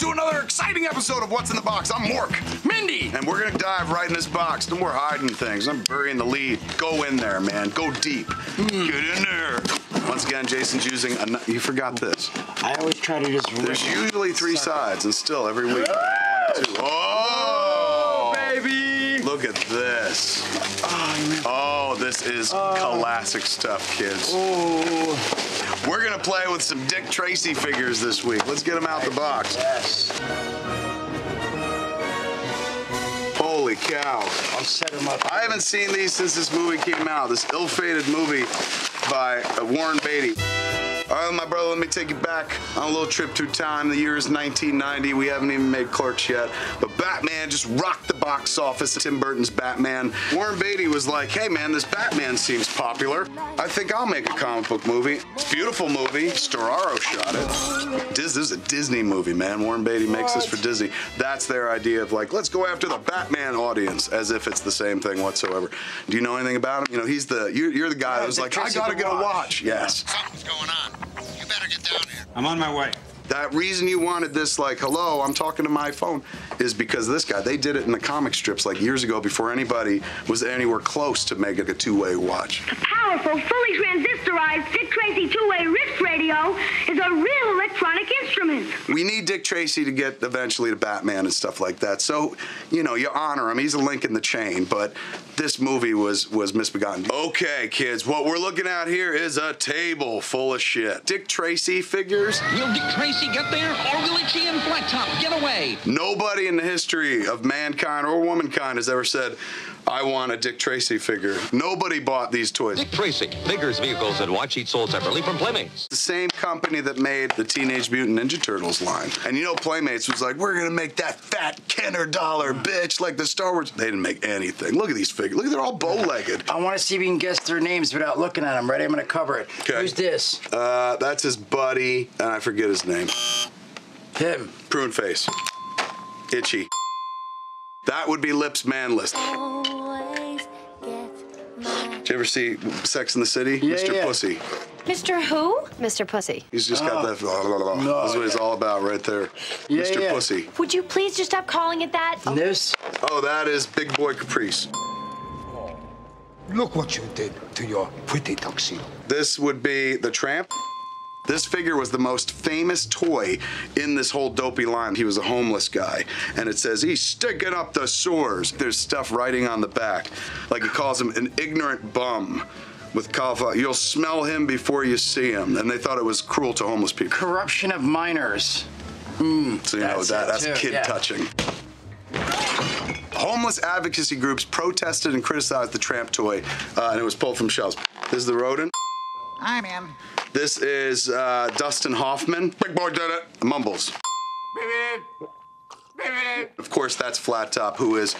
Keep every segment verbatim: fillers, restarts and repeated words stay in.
to another exciting episode of What's in the Box. I'm Mork. Mindy. And we're gonna dive right in this box. No more hiding things. I'm burying the lead. Go in there, man. Go deep. Mm. Get in there. Once again, Jason's using a... You forgot this. I always try to just... There's usually three sides, and still every week. Oh, oh, baby. Look at this. Oh, this is uh, classic stuff, kids. Oh. We're gonna play with some Dick Tracy figures this week. Let's get them out the box. Yes. Holy cow. I'll set them up. I haven't seen these since this movie came out, this ill-fated movie by Warren Beatty. All right, my brother, let me take you back on a little trip through time. The year is nineteen ninety. We haven't even made Clerks yet. But Batman just rocked the box office. Tim Burton's Batman. Warren Beatty was like, hey, man, this Batman seems popular. I think I'll make a comic book movie. It's a beautiful movie. Storaro shot it. This is a Disney movie, man. Warren Beatty makes this for Disney. That's their idea of, like, let's go after the Batman audience, as if it's the same thing whatsoever. Do you know anything about him? You know, he's the, you're, you're the guy yeah, that was like, I gotta get a watch. Yes. Something's going on. You better get down here. I'm on my way. That reason you wanted this, like, hello, I'm talking to my phone, is because of this guy. They did it in the comic strips, like, years ago before anybody was anywhere close to making a two-way watch. A powerful, fully transistorized Dick Tracy two-way wrist radio is a real electronic instrument. We need Dick Tracy to get eventually to Batman and stuff like that. So, you know, you honor him. He's a link in the chain, but this movie was, was misbegotten. Okay, kids, what we're looking at here is a table full of shit. Dick Tracy figures. Yo, Dick Tracy. Get there, or will Itchy and Flattop get away? Nobody in the history of mankind or womankind has ever said, I want a Dick Tracy figure. Nobody bought these toys. Dick Tracy, figures, vehicles, and watch each sold separately from Playmates. The same company that made the Teenage Mutant Ninja Turtles line. And you know Playmates was like, we're gonna make that fat Kenner dollar, bitch, like the Star Wars. They didn't make anything. Look at these figures. Look, they're all bow-legged. I wanna see if we can guess their names without looking at them. Ready? I'm gonna cover it. Kay. Who's this? Uh, that's his buddy, and I forget his name. Him. Prune Face. Itchy. That would be Lips Manless. Did you ever see Sex in the City? Yeah, Mister Yeah. Pussy. Mister Who? Mister Pussy. He's just oh. got that. Blah, blah, blah. No, That's what yeah. it's all about right there. Yeah, Mister Yeah. Pussy. Would you please just stop calling it that? This? Oh, that is Big Boy Caprice. Look what you did to your pretty tuxedo. This would be the Tramp. This figure was the most famous toy in this whole dopey line. He was a homeless guy, and it says, he's sticking up the sores. There's stuff writing on the back. Like, it calls him an ignorant bum with cauliflower. You'll smell him before you see him. And they thought it was cruel to homeless people. Corruption of minors. Mm, so you know, that, that's kid yeah. touching. Homeless advocacy groups protested and criticized the Tramp toy, uh, and it was pulled from shelves. This is the rodent. I'm in. This is uh, Dustin Hoffman. Big boy did it. Mumbles. Of course, that's Flattop, who is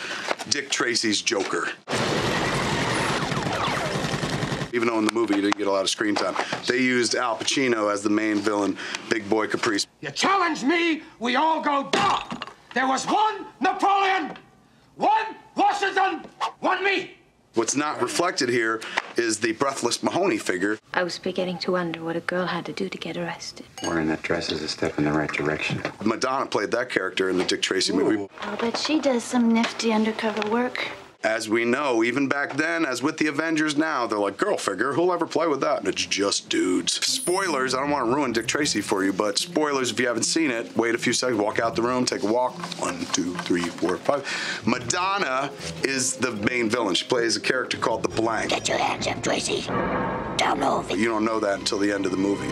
Dick Tracy's Joker. Even though in the movie he didn't get a lot of screen time, they used Al Pacino as the main villain, Big Boy Caprice. You challenge me, we all go down. There was one Napoleon, one Washington, one me. What's not reflected here is the Breathless Mahoney figure. I was beginning to wonder what a girl had to do to get arrested. Wearing that dress is a step in the right direction. Madonna played that character in the Dick Tracy Ooh. movie. I'll bet she does some nifty undercover work. As we know, even back then, as with the Avengers now, they're like, girl figure, who'll ever play with that? And it's just dudes. Spoilers, I don't want to ruin Dick Tracy for you, but spoilers, if you haven't seen it, wait a few seconds, walk out the room, take a walk. One, two, three, four, five. Madonna is the main villain. She plays a character called the Blank. Get your hands up, Tracy. Down over. You don't know that until the end of the movie.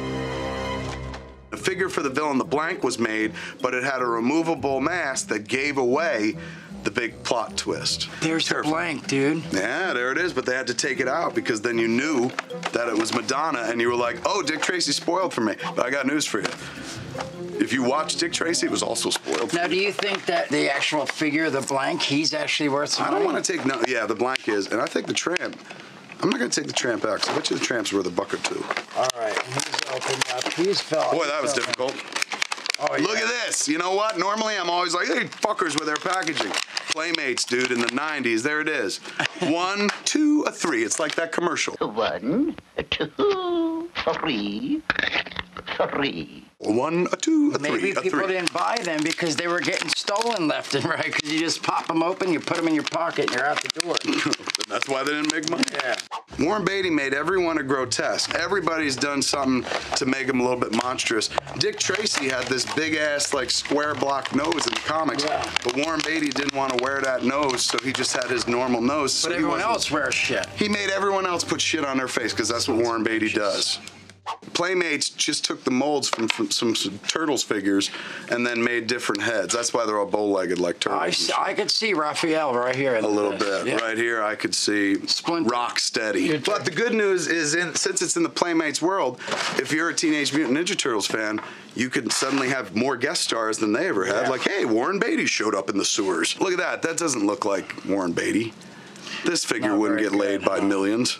The figure for the villain, the Blank, was made, but it had a removable mask that gave away the big plot twist. There's the Blank, dude. Yeah, there it is, but they had to take it out because then you knew that it was Madonna and you were like, oh, Dick Tracy spoiled for me. But I got news for you. If you watch Dick Tracy, it was also spoiled for now, you. Now, do you think that the actual figure, the Blank, he's actually worth something? I don't want to take, no, yeah, the Blank is, and I think the Tramp. I'm not going to take the Tramp out, because I bet you the Tramp's worth a buck or two. All right, he's open up, he's fell. Boy, that was difficult. Oh, yeah. Look at this. You know what? Normally, I'm always like, hey, fuckers with their packaging. Playmates, dude, in the nineties. There it is. One, two, a three. It's like that commercial. One, two, three, three. One, a two, a Maybe three, a three. Maybe people didn't buy them because they were getting stolen left and right, because you just pop them open, you put them in your pocket, and you're out the door. That's why they didn't make money. Yeah. Warren Beatty made everyone a grotesque. Everybody's done something to make him a little bit monstrous. Dick Tracy had this big-ass, like, square block nose in the comics, yeah. But Warren Beatty didn't want to wear that nose, so he just had his normal nose. But so everyone else wears shit. He made everyone else put shit on their face, because that's what Warren Beatty does. Playmates just took the molds from, from some, some Turtles figures and then made different heads. That's why they're all bow-legged like Turtles. I, I could see Raphael right here. A little bit. Yeah. Right here I could see Splinter. Rocksteady. But the good news is, in, since it's in the Playmates world, if you're a Teenage Mutant Ninja Turtles fan, you could suddenly have more guest stars than they ever had. Yeah. Like, hey, Warren Beatty showed up in the sewers. Look at that. That doesn't look like Warren Beatty. This figure Not wouldn't get good, laid by no. millions.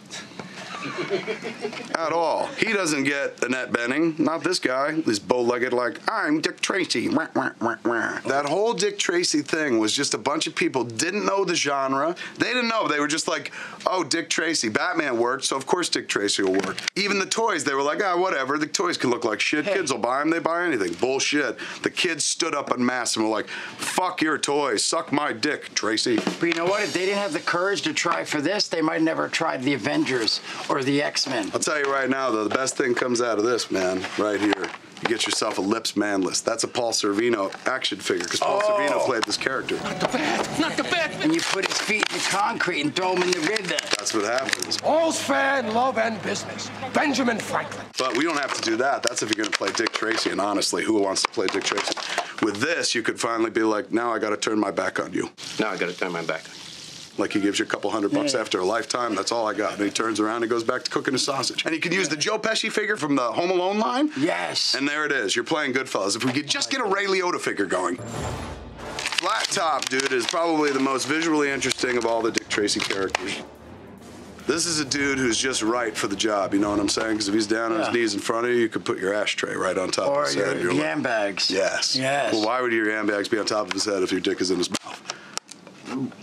At all. He doesn't get Annette Bening. Not this guy. He's bow-legged like, I'm Dick Tracy. Wah, wah, wah, wah. That whole Dick Tracy thing was just a bunch of people didn't know the genre. They didn't know. They were just like, oh, Dick Tracy. Batman worked, so of course Dick Tracy will work. Even the toys, they were like, ah, whatever. The toys can look like shit. Hey. Kids will buy them. They buy anything. Bullshit. The kids stood up en masse and were like, fuck your toys. Suck my dick, Tracy. But you know what? If they didn't have the courage to try for this, they might never have tried the Avengers or the X-Men. I'll tell you right now, though, the best thing comes out of this, man, right here. You get yourself a Lips Manless. That's a Paul Sorvino action figure, because Paul oh. Sorvino played this character. Not the bat! Not the bat! And you put his feet in the concrete and throw him in the river. That's what happens. All's fair in love and business. Benjamin Franklin. But we don't have to do that. That's if you're going to play Dick Tracy, and honestly, who wants to play Dick Tracy? With this, you could finally be like, now I got to turn my back on you. Now I got to turn my back on you. Like, he gives you a couple hundred bucks yeah. after a lifetime. That's all I got. And he turns around and goes back to cooking a sausage. And he can use the Joe Pesci figure from the Home Alone line. Yes. And there it is. You're playing Goodfellas. If we could just get a Ray Liotta figure going. Flattop, dude, is probably the most visually interesting of all the Dick Tracy characters. This is a dude who's just right for the job, you know what I'm saying? Because if he's down on yeah. his knees in front of you, you could put your ashtray right on top or of his head. Or your yam bags. Yes. Yes. Well, why would your yam bags be on top of his head if your dick is in his mouth?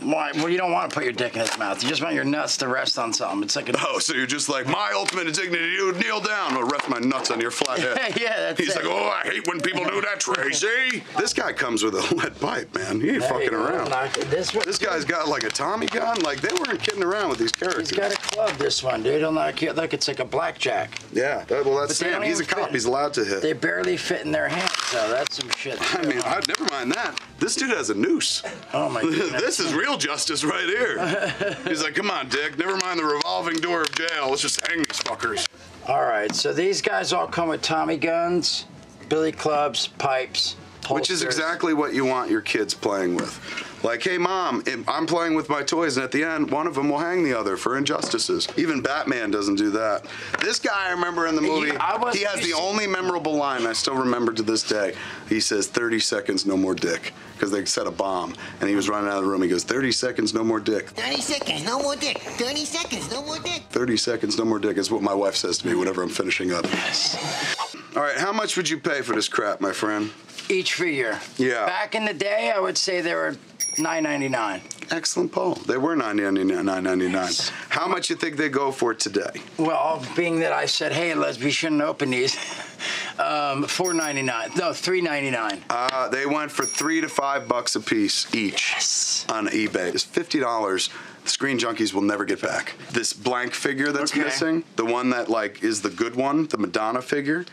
Why? Well, you don't want to put your dick in his mouth. You just want your nuts to rest on something. It's like a... Oh, so you're just like, my ultimate indignity, you kneel down. I'll rest my nuts on your flat head. Yeah, that's He's it. Like, oh, I hate when people do that, Tracy. This guy comes with a lead pipe, man. He ain't there fucking around. This, this guy's got like a Tommy gun. Like, they weren't kidding around with these characters. He's got a club, this one, dude. He'll knock you. Look, it's like a blackjack. Yeah, that, well, that's Sam. He's a cop. In, He's allowed to hit. They barely fit in their hands, so that's some shit. Too. I mean, I, never mind that. This dude has a noose. Oh, my goodness. This is real justice right here. He's like, come on, Dick, never mind the revolving door of jail. Let's just hang these fuckers. All right, so these guys all come with Tommy guns, billy clubs, pipes, holsters. Which is exactly what you want your kids playing with. Like, hey, Mom, I'm playing with my toys, and at the end, one of them will hang the other for injustices. Even Batman doesn't do that. This guy, I remember in the movie, yeah, was, he has the only memorable line I still remember to this day. He says, thirty seconds, no more dick, because they set a bomb. And he was running out of the room. He goes, thirty seconds, no more dick. thirty seconds, no more dick. thirty seconds, no more dick. thirty seconds, no more dick is what my wife says to me whenever I'm finishing up. Yes. All right, how much would you pay for this crap, my friend? Each figure. Yeah. Back in the day, I would say there were... nine ninety-nine. Excellent poll. They were nine ninety-nine. Yes. How much you think they go for today? Well, being that I said, hey, let's we shouldn't open these. um, four ninety-nine. No, three ninety-nine. Uh, they went for three to five bucks a piece each yes. on eBay. It's fifty dollars. Screen Junkies will never get back. This blank figure that's okay. missing, the one that like is the good one, the Madonna figure.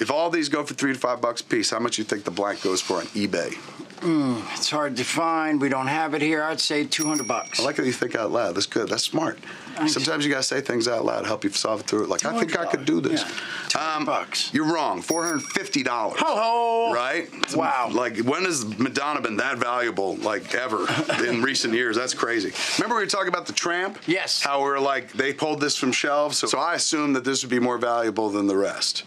If all these go for three to five bucks a piece, how much you think the blank goes for on eBay? Mm, it's hard to find. We don't have it here. I'd say two hundred bucks. I like how you think out loud. That's good. That's smart. Thanks. Sometimes you got to say things out loud, help you solve through it. Like, I think I could do this. Yeah. Um, bucks. You're wrong. four hundred fifty dollars. Ho ho! Right? Wow. Like, when has Madonna been that valuable, like, ever in recent years? That's crazy. Remember we were talking about The Tramp? Yes. How we were like, they pulled this from shelves. So, so I assumed that this would be more valuable than the rest.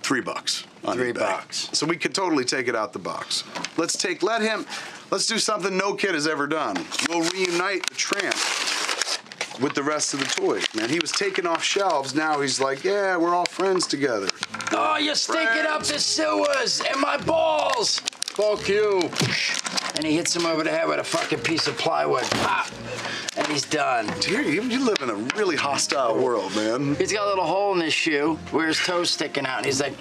Three bucks on Three eBay. bucks. So we could totally take it out the box. Let's take, let him, let's do something no kid has ever done. We'll reunite the Tramp with the rest of the toys, man. He was taking off shelves, now he's like, yeah, we're all friends together. Oh, you're friends. Stinking up the sewers and my balls. Fuck you. And he hits him over the head with a fucking piece of plywood. Pop. And he's done. Dude, you live in a really hostile world, man. He's got a little hole in his shoe where his toe's sticking out, and he's like,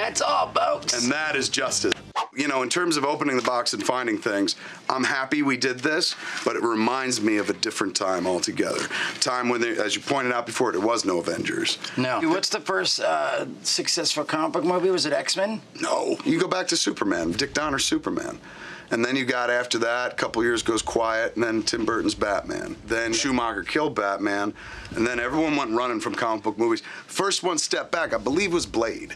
That's all, folks. And that is justice. You know, in terms of opening the box and finding things, I'm happy we did this, but it reminds me of a different time altogether. A time when, there, as you pointed out before, there was no Avengers. No. What's the first uh, successful comic book movie? Was it X-Men? No. You go back to Superman, Dick Donner's Superman. And then you got after that, a couple years goes quiet, and then Tim Burton's Batman. Then Schumacher killed Batman, and then everyone went running from comic book movies. First one step back, I believe, was Blade.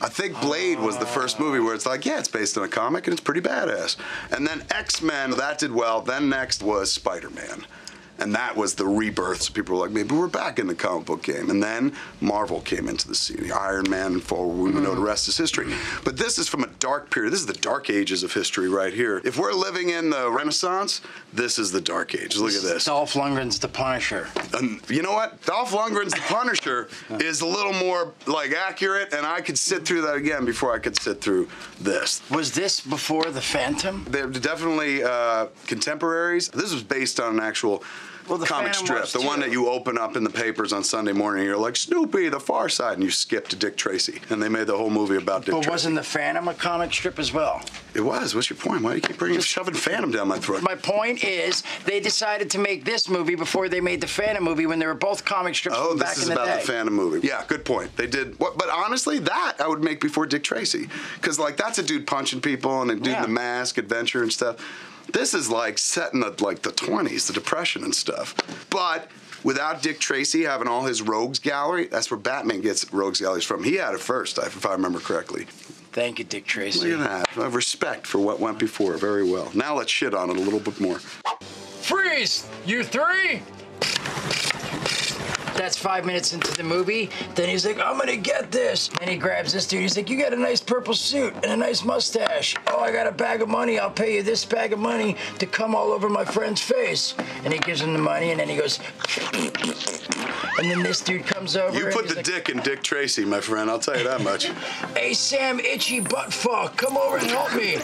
I think Blade was the first movie where it's like, yeah, it's based on a comic, and it's pretty badass. And then X-Men, that did well. Then next was Spider-Man. And that was the rebirth, so people were like, maybe we're back in the comic book game. And then Marvel came into the scene. Iron Man, forward, we know the rest is history. But this is from a dark period. This is the dark ages of history right here. If we're living in the Renaissance, this is the dark age. Look at this. Dolph Lundgren's The Punisher. And you know what? Dolph Lundgren's The Punisher is a little more, like, accurate, and I could sit through that again before I could sit through this. Was this before The Phantom? They're definitely uh, contemporaries. This was based on an actual... Well, the comic strip, the one that you open up in the papers on Sunday morning, and you're like, Snoopy, The Far Side, and you skip to Dick Tracy. And they made the whole movie about Dick Tracy. But wasn't The Phantom a comic strip as well? It was. What's your point? Why do you keep bringing, shoving Phantom down my throat? My point is, they decided to make this movie before they made The Phantom movie when they were both comic strips back in the day. Oh, this is about The Phantom movie. Yeah, good point. They did. What, but honestly, that I would make before Dick Tracy. Because, like, that's a dude punching people and a dude yeah. in the mask, adventure and stuff. This is like set in the, like the twenties, the Depression and stuff. But without Dick Tracy having all his rogues gallery, that's where Batman gets rogues galleries from. He had it first, if I remember correctly. Thank you, Dick Tracy. Look at that. I have respect for what went before very well. Now let's shit on it a little bit more. Freeze, you three! That's five minutes into the movie. Then he's like, I'm gonna get this. And he grabs this dude. He's like, you got a nice purple suit and a nice mustache. Oh, I got a bag of money. I'll pay you this bag of money to come all over my friend's face. And he gives him the money, and then he goes... And then this dude comes over. You put the like, dick in Dick Tracy, my friend. I'll tell you that much. Hey, Sam, itchy butt fuck, come over and help me.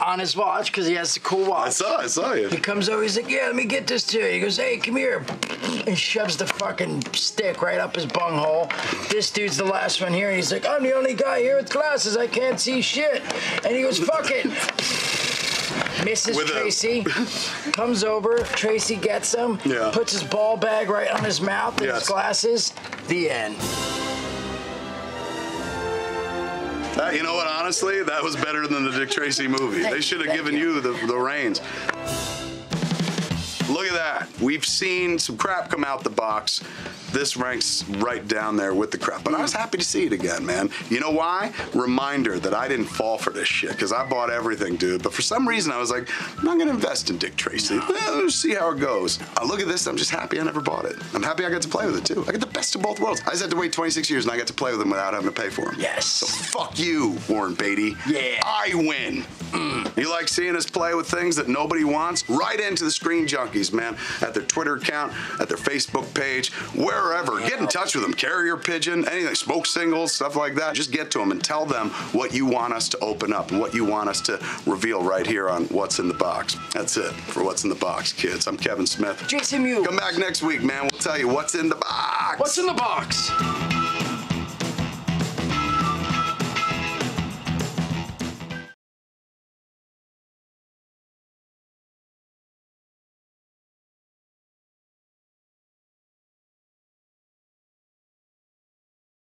On his watch, because he has the cool watch. I saw, I saw you. He comes over, he's like, yeah, let me get this to you. He goes, hey, come here. And shoves the fucking stick right up his bunghole. This dude's the last one here, and he's like, I'm the only guy here with glasses. I can't see shit. And he goes, fuck it. Missus With Tracy comes over, Tracy gets him, yeah. puts his ball bag right on his mouth and yes. his glasses. The end. That, you know what, honestly, that was better than the Dick Tracy movie. They should have given you, you the, the reins. Look at that. We've seen some crap come out the box. This ranks right down there with the crap. But I was happy to see it again, man. You know why? Reminder that I didn't fall for this shit, because I bought everything, dude. But for some reason, I was like, I'm not going to invest in Dick Tracy. Let's see how it goes. I look at this, I'm just happy I never bought it. I'm happy I got to play with it, too. I get the best of both worlds. I just had to wait twenty-six years, and I got to play with them without having to pay for them. Yes. So fuck you, Warren Beatty. Yeah. I win. Mm. You like seeing us play with things that nobody wants? Right into the Screen Junkies, man. At their Twitter account, at their Facebook page, where Wherever, get in touch with them. Carrier pigeon, anything, smoke singles, stuff like that. Just get to them and tell them what you want us to open up and what you want us to reveal right here on What's in the Box. That's it for What's in the Box, kids. I'm Kevin Smith. Jason Mewes. Come back next week, man. We'll tell you what's in the box. What's in the box?